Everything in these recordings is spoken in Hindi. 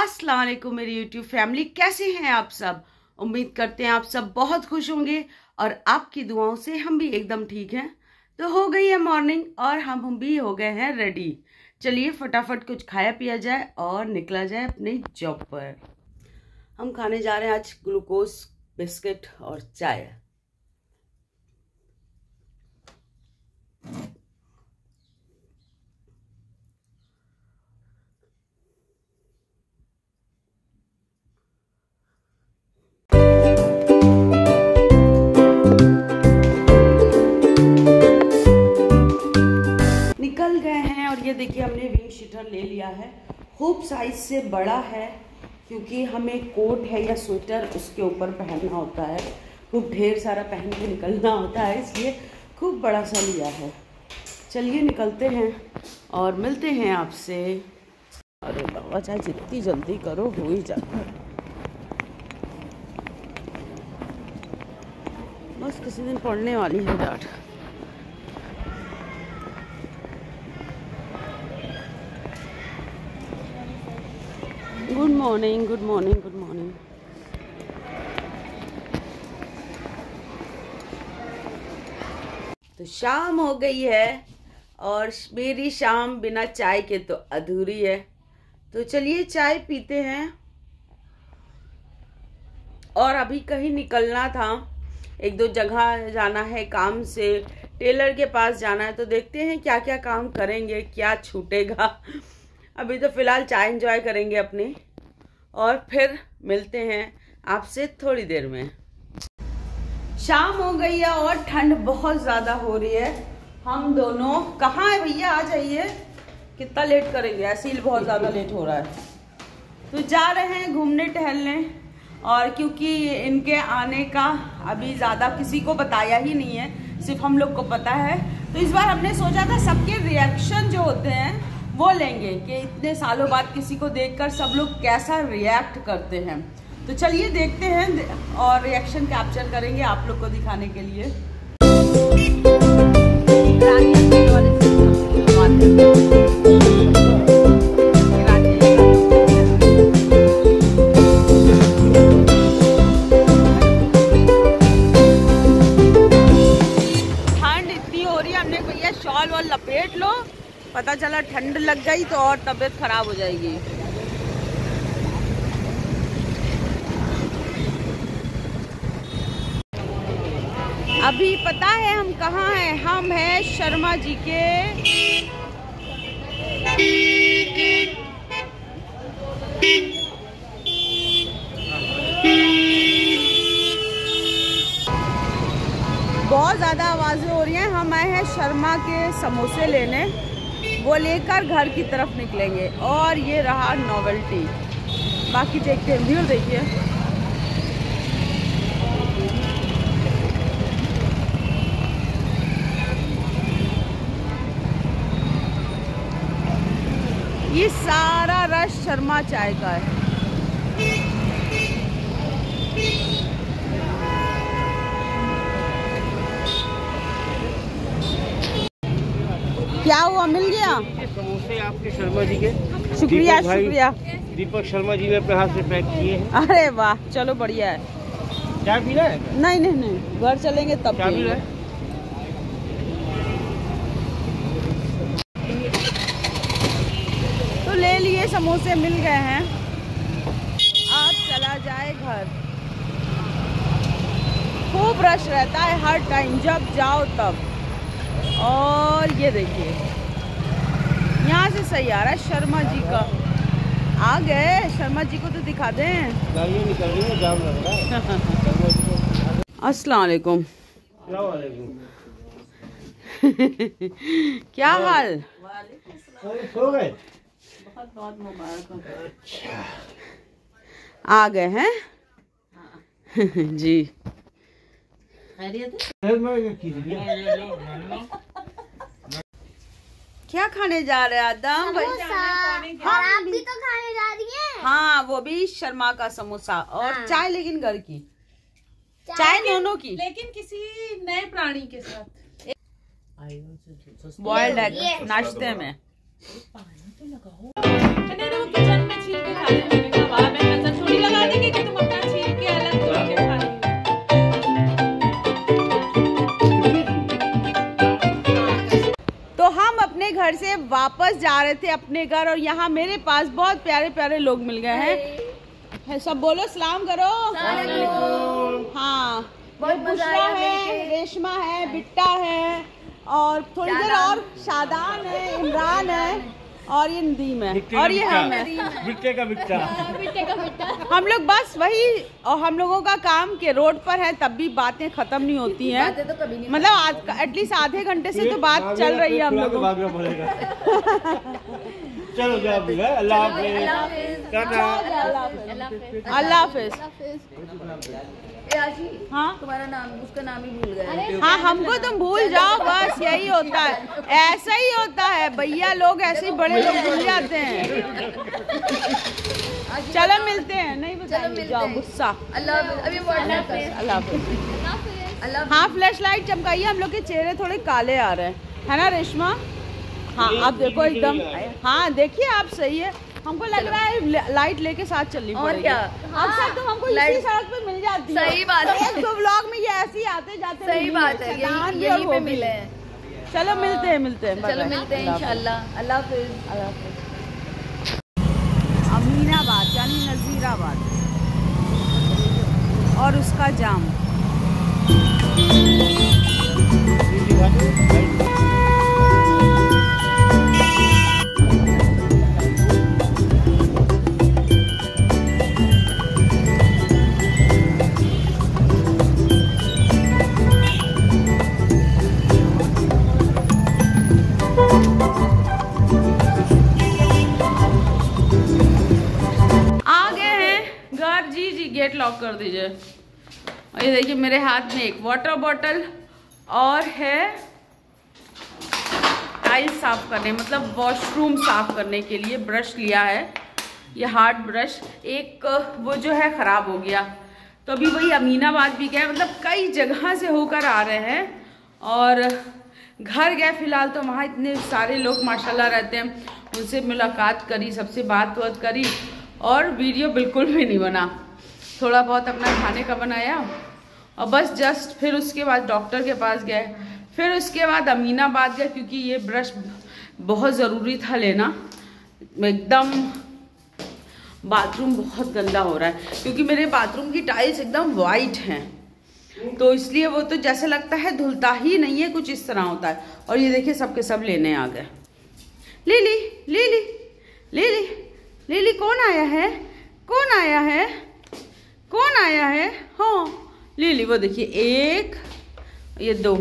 अस्सलाम वालेकुम मेरी YouTube फैमिली, कैसे हैं आप सब। उम्मीद करते हैं आप सब बहुत खुश होंगे और आपकी दुआओं से हम भी एकदम ठीक हैं। तो हो गई है मॉर्निंग और हम भी हो गए हैं रेडी। चलिए फटाफट कुछ खाया पिया जाए और निकला जाए अपने जॉब पर। हम खाने जा रहे हैं आज ग्लूकोज बिस्किट और चाय। देखिए हमने विंग शीटर ले लिया है, खूब साइज से बड़ा है क्योंकि हमें कोट है या स्वेटर उसके ऊपर पहनना होता है, खूब ढेर सारा पहन के निकलना होता है, इसलिए खूब बड़ा सा लिया है। चलिए निकलते हैं और मिलते हैं आपसे। अरे बाबा चाहे जितनी जल्दी करो हो ही जाता है। बस किसी दिन पढ़ने वाली है डांट। Good morning good morning good morning. तो शाम हो गई है और मेरी शाम बिना चाय के तो अधूरी है, तो चलिए चाय पीते हैं। और अभी कहीं निकलना था, एक दो जगह जाना है काम से, टेलर के पास जाना है, तो देखते हैं क्या क्या काम करेंगे, क्या छूटेगा। अभी तो फ़िलहाल चाय एंजॉय करेंगे अपनी और फिर मिलते हैं आपसे थोड़ी देर में। शाम हो गई है और ठंड बहुत ज़्यादा हो रही है। हम दोनों कहाँ है भैया, आ जाइए। कितना लेट करेंगे, ऐसे ही बहुत ज़्यादा लेट हो रहा है। तो जा रहे हैं घूमने टहलने और क्योंकि इनके आने का अभी ज़्यादा किसी को बताया ही नहीं है, सिर्फ हम लोग को पता है। तो इस बार हमने सोचा था सबके रिएक्शन जो होते हैं वो लेंगे कि इतने सालों बाद किसी को देखकर सब लोग कैसा रिएक्ट करते हैं। तो चलिए देखते हैं और रिएक्शन कैप्चर करेंगे आप लोग को दिखाने के लिए। ठंड इतनी हो रही है, हमने भैया शॉल वॉल लपेट लो, पता चला ठंड लग गई तो और तबीयत खराब हो जाएगी। अभी पता है हम कहाँ हैं, हम हैं शर्मा जी के बहुत ज़्यादा आवाज़ें हो रही हैं। हम आए हैं शर्मा के समोसे लेने, वो लेकर घर की तरफ निकलेंगे। और ये रहा नॉवेल्टी, बाकी देखते हैं। व्यू देखिए, ये सारा रश शर्मा चाय का है। क्या हुआ, मिल गया समोसे आपके शर्मा जी के? शुक्रिया शुक्रिया। दीपक शर्मा जी ने अपने हाथ से पैक किए हैं। अरे वाह, चलो बढ़िया है। चाय पीना है? नहीं नहीं नहीं, घर चलेंगे तब पीना है। तो ले लिए समोसे, मिल गए हैं, आप चला जाए घर। खूब रश रहता है हर टाइम, जब जाओ तब। और ये देखिए यहाँ से सही आ रहा है शर्मा जी का। आ गए, शर्मा जी को तो दिखा दें। अस्सलाम वालेकुम। क्या हाल, सो गए? बहुत बहुत मुबारक हो। अच्छा आ गए हैं। जी क्या खाने जा रहे हैं आदम भाई? और आप भी तो खाने जा रही हैं? हाँ, वो भी शर्मा का समोसा और हाँ। चाय लेकिन घर की चाय, दोनों की, लेकिन किसी नए प्राणी के साथ। बॉइल्ड एग नाश्ते में। पानी तो लगाओ, किचन में छील के खाते हैं। अपने घर। और यहाँ मेरे पास बहुत प्यारे प्यारे लोग मिल गए हैं। सब बोलो सलाम करो। हाँ, बहुत बुशरा है, रेशमा है, बिट्टा है, और थोड़ी देर और शादान है, इमरान है, और ये नदीम है, और ये हम है, बिट्टे का बिट्टा। हम लोग बस वही, और हम लोगों का काम के रोड पर है तब भी बातें खत्म नहीं होती हैं। तो मतलब एटलीस्ट आधे घंटे से तो बात चल रही है हम लोगों की। चलो जाओ, अल्लाह हाफिज। हाँ? तुम्हारा नाम, उसका नाम ही भूल गए। हाँ, हमको तुम भूल जाओ, बस यही होता है, ऐसा ही होता है। भैया लोग ऐसे ही, बड़े लोग भूल जाते हैं। चलो मिलते हैं, नहीं बताएंगे, जाओ गुस्सा। अल्लाह। हाँ, फ्लैश लाइट चमकाइए। हम लोग के चेहरे थोड़े काले आ रहे हैं, है ना रेशमा? हाँ, आप देखो एकदम। हाँ देखिए, आप सही है। हमको लग रहा है लाइट लेके साथ चलनी पड़ेगी। और क्या, अब तक तो हमको इसी सड़क पे मिल जाती है। सही बात है। तो व्लॉग में ये ऐसे ही आते जाते। सही बात है, यहीं पे मिले हैं। चलो मिलते हैं। चलो मिलते हैं इंशाल्लाह। अल्लाह हाफिज़। अमीनाबाद यानी नज़ीराबाद और उसका जाम। लॉक कर दीजिए। और ये देखिए मेरे हाथ में एक वाटर बॉटल और है टाइल्स साफ करने, मतलब वॉशरूम साफ करने के लिए ब्रश लिया है। ये हार्ड ब्रश, एक वो जो है ख़राब हो गया, तो अभी वही अमीनाबाद भी गए, मतलब कई जगह से होकर आ रहे हैं और घर गए फिलहाल। तो वहाँ इतने सारे लोग माशाल्लाह रहते हैं, उनसे मुलाकात करी, सबसे बात बात करी, और वीडियो बिल्कुल भी नहीं बना। थोड़ा बहुत अपना खाने का बनाया और बस जस्ट, फिर उसके बाद डॉक्टर के पास गए, फिर उसके बाद अमीनाबाद गए, क्योंकि ये ब्रश बहुत ज़रूरी था लेना। एकदम बाथरूम बहुत गंदा हो रहा है, क्योंकि मेरे बाथरूम की टाइल्स एकदम वाइट हैं, तो इसलिए वो तो जैसे लगता है धुलता ही नहीं है, कुछ इस तरह होता है। और ये देखिए सबके सब लेने आ गए। लिली लिली लिली लिली, कौन आया है? हाँ लिली, वो देखिए एक, ये दो,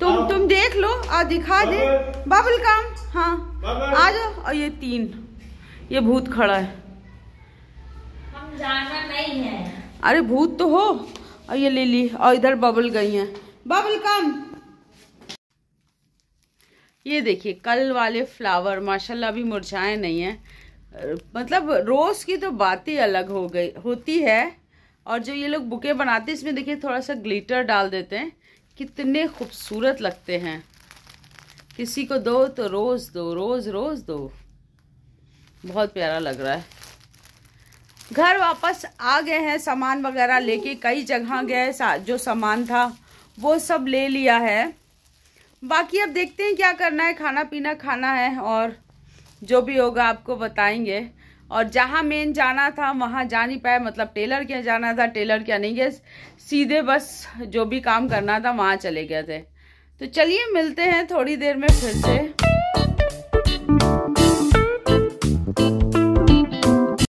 तुम देख लो और दिखा दे बबल काम। हाँ आ जाओ। और ये तीन, ये भूत खड़ा है। हम जाना नहीं है। अरे भूत तो हो। और ये लिली, और इधर बबल गई है। बबल काम, ये देखिए कल वाले फ्लावर माशाल्लाह भी मुरझाए नहीं है। मतलब रोज़ की तो बातें अलग हो गई होती है। और जो ये लोग बुके बनाते हैं, इसमें देखिए थोड़ा सा ग्लिटर डाल देते हैं, कितने खूबसूरत लगते हैं। किसी को दो तो रोज़ दो। बहुत प्यारा लग रहा है। घर वापस आ गए हैं, सामान वगैरह लेके कई जगह गए, जो सामान था वो सब ले लिया है। बाकी अब देखते हैं क्या करना है, खाना पीना खाना है और जो भी होगा आपको बताएंगे। और जहाँ मेन जाना था वहाँ जा नहीं पाए, मतलब टेलर के जाना था, टेलर के नहीं गए, सीधे बस जो भी काम करना था वहाँ चले गए थे। तो चलिए मिलते हैं थोड़ी देर में फिर से।